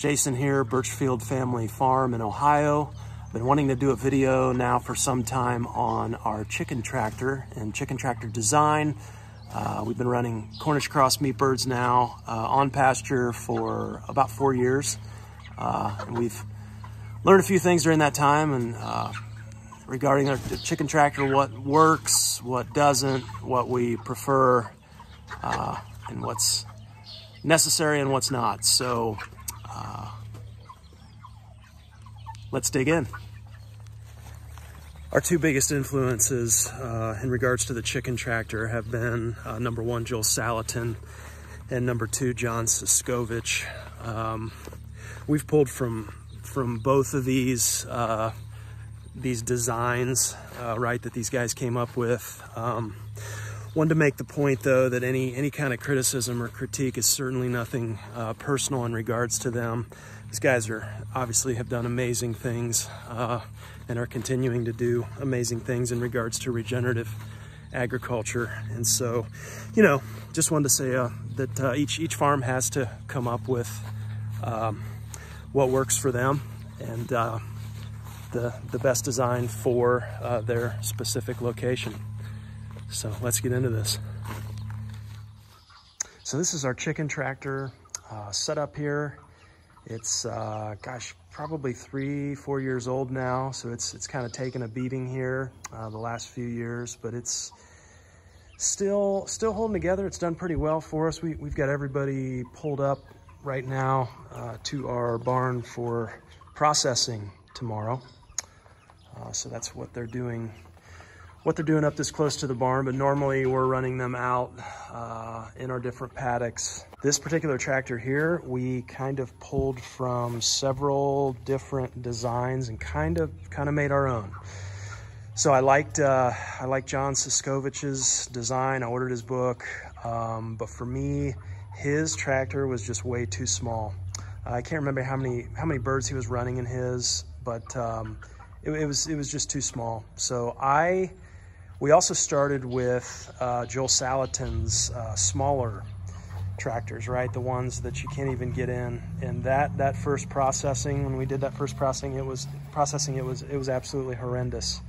Jason here, Birchfield Family Farm in Ohio. I've been wanting to do a video now for some time on our chicken tractor and chicken tractor design. We've been running Cornish Cross meat birds now on pasture for about 4 years. And we've learned a few things during that time and regarding our chicken tractor, what works, what doesn't, what we prefer, and what's necessary and what's not. So let's dig in. Our two biggest influences in regards to the chicken tractor have been number one, Joel Salatin, and number two, John Suscovich. We've pulled from both of these designs, right, that these guys came up with. Wanted to make the point, though, that any kind of criticism or critique is certainly nothing personal in regards to them. These guys obviously have done amazing things and are continuing to do amazing things in regards to regenerative agriculture. And so, you know, just wanted to say that each farm has to come up with what works for them and the best design for their specific location. So let's get into this. So this is our chicken tractor set up here. It's, gosh, probably 3-4 years old now. So it's kind of taken a beating here the last few years, but it's still holding together. It's done pretty well for us. We've got everybody pulled up right now to our barn for processing tomorrow. So that's what they're doing. What they're doing up this close to the barn, but normally we're running them out in our different paddocks. This particular tractor here, we kind of pulled from several different designs and kind of made our own. So I liked John Suscovich's design. I ordered his book, but for me, his tractor was just way too small. I can't remember how many birds he was running in his, but it was just too small. So we also started with Joel Salatin's smaller tractors, right? The ones that you can't even get in. And that first processing, when we did that first processing, it was absolutely horrendous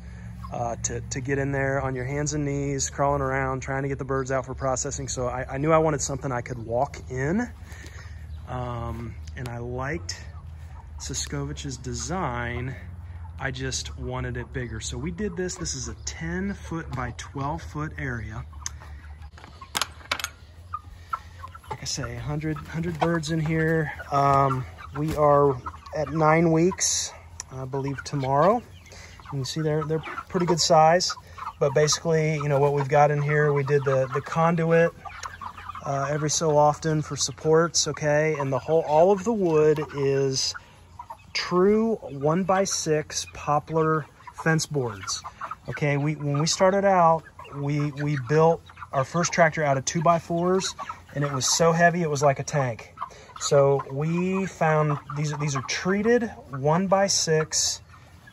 to get in there on your hands and knees, crawling around, trying to get the birds out for processing. So I knew I wanted something I could walk in. And I liked Suscovich's design. I just wanted it bigger. So we did this. This is a 10-foot by 12-foot area. Like I say, 100 birds in here. We are at 9 weeks, I believe, tomorrow. You can see they're pretty good size, but basically, you know, what we've got in here, we did the conduit every so often for supports, okay? And all of the wood is true 1x6 poplar fence boards. Okay, when we started out, we built our first tractor out of 2x4s, and it was so heavy it was like a tank. So we found these are treated 1x6,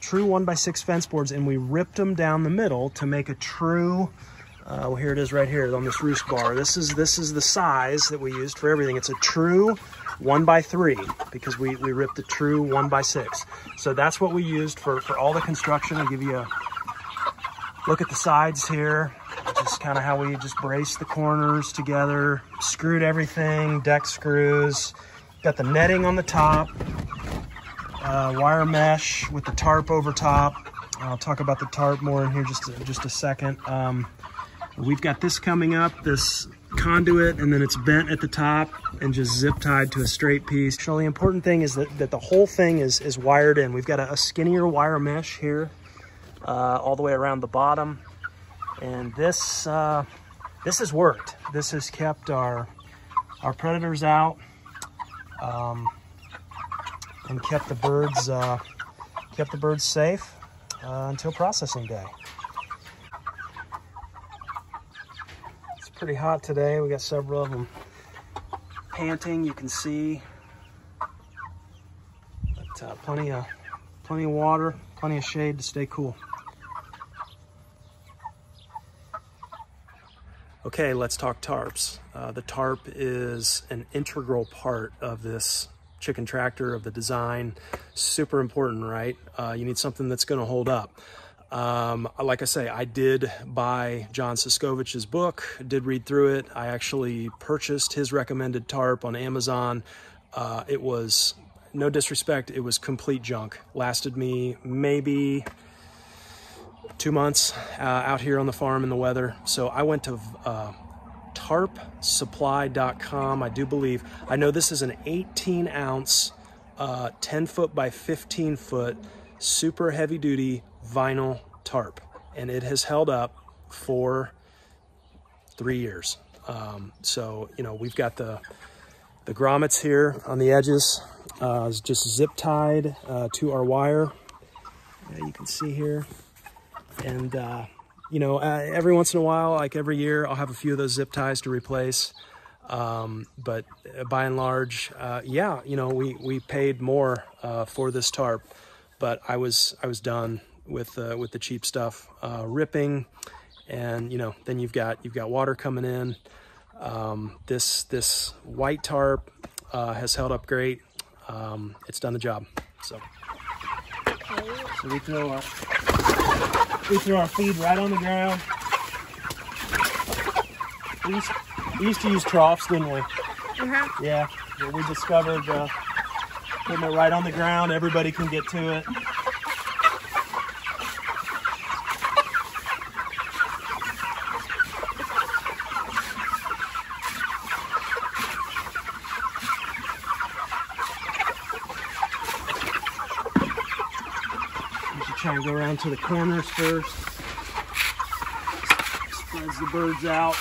true 1x6 fence boards, and we ripped them down the middle to make a true. Well, here it is right here on this roost bar. This is the size that we used for everything. It's a true 1x3 because we ripped the true 1x6. So that's what we used for all the construction. I'll give you a look at the sides here. Just kind of how we just braced the corners together, screwed everything, deck screws, got the netting on the top, wire mesh with the tarp over top. I'll talk about the tarp more in here just a second. We've got this coming up, this conduit, and then it's bent at the top and just zip tied to a straight piece. So the important thing is that the whole thing is wired in. We've got a skinnier wire mesh here, all the way around the bottom. And this has worked. This has kept our predators out, and kept the birds safe until processing day. Pretty hot today. We got several of them panting, you can see, but plenty of water, plenty of shade to stay cool. Okay, let's talk tarps. The tarp is an integral part of this chicken tractor, of the design. Super important, right? You need something that's going to hold up. Like I say, I did buy John Suscovich's book, did read through it. I actually purchased his recommended tarp on Amazon. It was, no disrespect, it was complete junk. Lasted me maybe 2 months out here on the farm in the weather. So I went to tarpsupply.com, I do believe. I know this is an 18-ounce, 10-foot by 15-foot, super heavy-duty vinyl tarp, and it has held up for 3 years. So, you know, we've got the grommets here on the edges. It's just zip tied to our wire. You can see here. And, you know, every once in a while, like every year, I'll have a few of those zip ties to replace. But by and large, yeah, you know, we paid more for this tarp, but I was done with the cheap stuff ripping, and you know, then you've got water coming in. This white tarp has held up great. It's done the job. So we throw our feed right on the ground. We used to use troughs, didn't we? Mm-hmm. Yeah, but we discovered putting it right on the ground, everybody can get to it. Try and go around to the corners first. Spreads the birds out.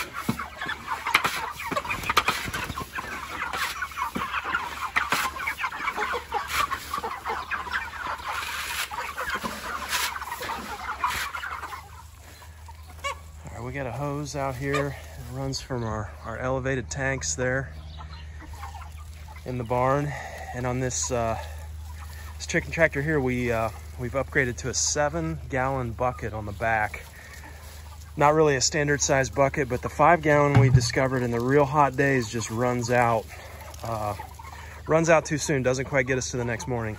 All right, we got a hose out here. It runs from our elevated tanks there in the barn. And on this chicken tractor here, we've upgraded to a 7-gallon bucket on the back. Not really a standard size bucket, but the 5-gallon we discovered in the real hot days just runs out too soon, doesn't quite get us to the next morning.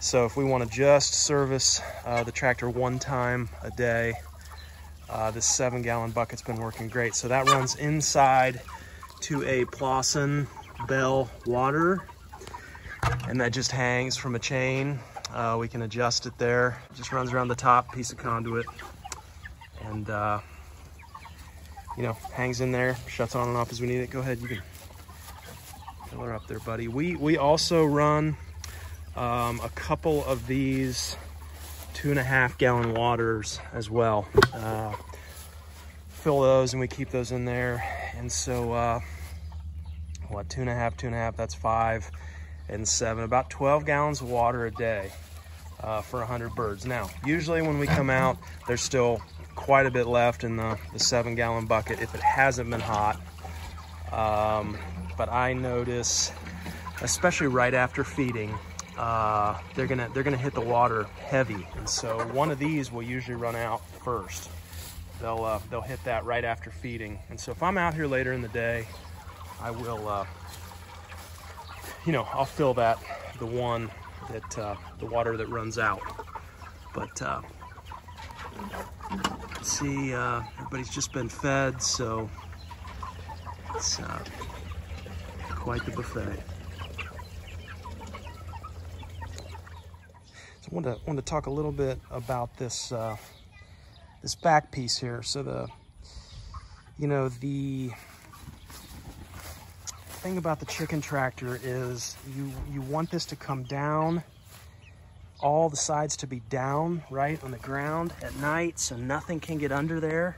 So if we want to just service the tractor one time a day, this 7-gallon bucket's been working great. So that runs inside to a Plosson Bell water, and that just hangs from a chain. We can adjust it there. It just runs around the top piece of conduit, and you know, hangs in there, shuts on and off as we need it. Go ahead, you can fill her up there, buddy. We also run a couple of these 2.5-gallon waters as well. Fill those, and we keep those in there. And so, what, 2.5, that's 5. And 7, about 12 gallons of water a day for 100 birds. Now, usually when we come out, there's still quite a bit left in the 7-gallon bucket if it hasn't been hot. But I notice, especially right after feeding, they're gonna hit the water heavy, and so one of these will usually run out first. They'll hit that right after feeding, and so if I'm out here later in the day, I will. You know, I'll fill the one that, the water that runs out. But, see, everybody's just been fed, so it's quite the buffet. So I wanted to talk a little bit about this, this back piece here. So the thing about the chicken tractor is you want this to come down, all the sides to be down, right, on the ground at night, so nothing can get under there,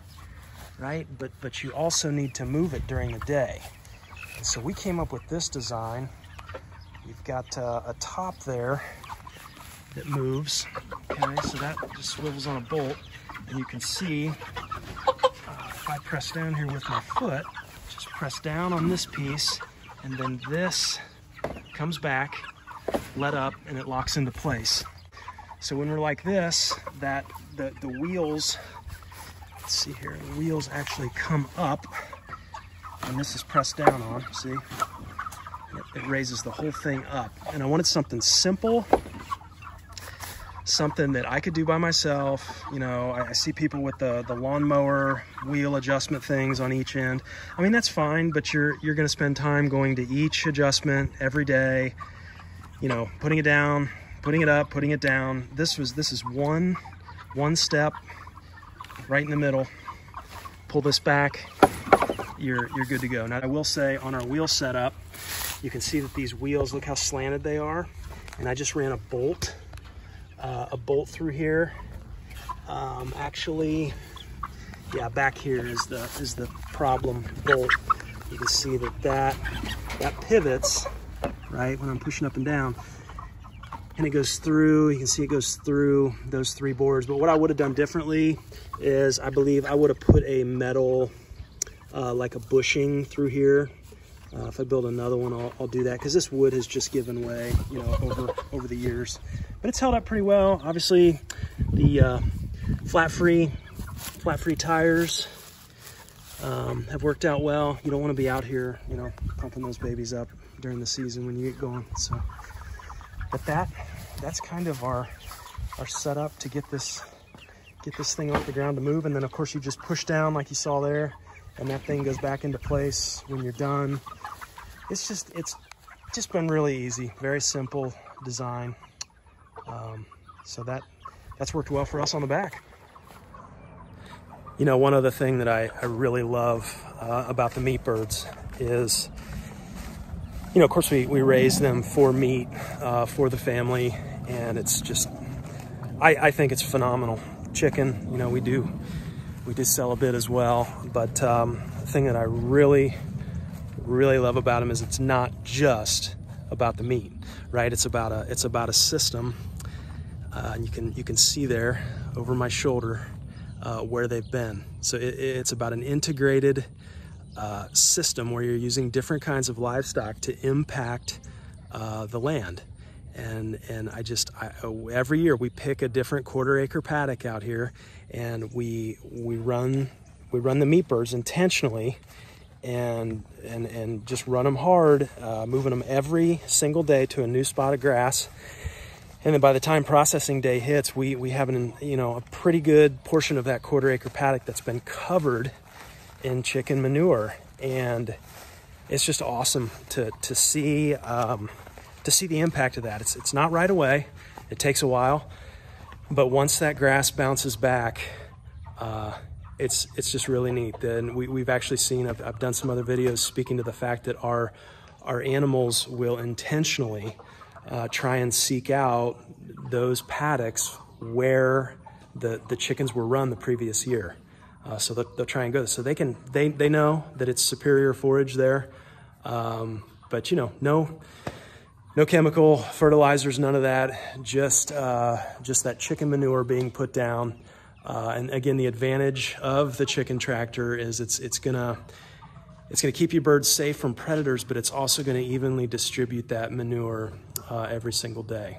right? But you also need to move it during the day. And so we came up with this design. You've got a top there that moves, okay? So that just swivels on a bolt, and you can see if I press down here with my foot, just press down on this piece, and then this comes back, let up, and it locks into place. So when we're like this, that the wheels, let's see here, the wheels actually come up, and this is pressed down on, see? It it raises the whole thing up. And I wanted something simple, something that I could do by myself. You know, I see people with the lawnmower wheel adjustment things on each end. I mean, that's fine, but you're going to spend time going to each adjustment every day, you know, putting it down, putting it up, putting it down. This is one step right in the middle. Pull this back, you're good to go. Now I will say, on our wheel setup, you can see that these wheels, look how slanted they are. And I just ran a bolt through here. Actually, yeah, back here is the problem bolt. You can see that pivots, right, when I'm pushing up and down, and it goes through. You can see it goes through those three boards. But what I would have done differently is I believe I would have put a metal, like a bushing through here. If I build another one, I'll do that, because this wood has just given way, you know, over the years. But it's held up pretty well. Obviously, the flat free tires have worked out well. You don't want to be out here, you know, pumping those babies up during the season when you get going. So, but that's kind of our setup to get this thing off the ground to move. And then of course you just push down like you saw there, and that thing goes back into place when you're done. It's just been really easy, very simple design. So that's worked well for us on the back. You know, one other thing that I really love about the meat birds is, you know, of course we raise them for meat, for the family, and it's just, I think it's phenomenal. Chicken, you know, we do sell a bit as well, but the thing that I really, really love about them is it's not just about the meat, right? It's about a system. And you can see there over my shoulder where they've been. So it's about an integrated system where you're using different kinds of livestock to impact the land. And I every year we pick a different quarter-acre paddock out here, and we run the meat birds intentionally, and just run them hard, moving them every single day to a new spot of grass. And then by the time processing day hits, we have a pretty good portion of that quarter-acre paddock that's been covered in chicken manure, and it's just awesome to see. To see the impact of that. It's not right away, it takes a while, but once that grass bounces back, it's just really neat. Then we've actually seen, I've done some other videos speaking to the fact that our animals will intentionally try and seek out those paddocks where the chickens were run the previous year. So they'll try and go, so they know that it's superior forage there, but you know, no chemical fertilizers, none of that, just that chicken manure being put down. And again, the advantage of the chicken tractor is it's gonna keep your birds safe from predators, but it's also gonna evenly distribute that manure every single day.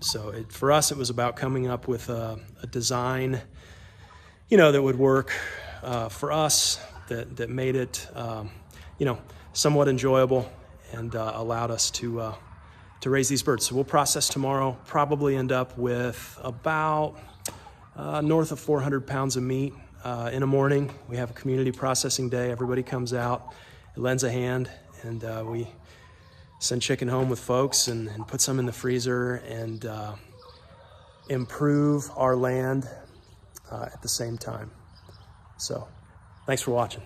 So for us, it was about coming up with a design, you know, that would work for us, that made it, you know, somewhat enjoyable, and allowed us to raise these birds. So we'll process tomorrow, probably end up with about north of 400 pounds of meat in a morning. We have a community processing day. Everybody comes out, lends a hand, and we send chicken home with folks and put some in the freezer and improve our land at the same time. So thanks for watching.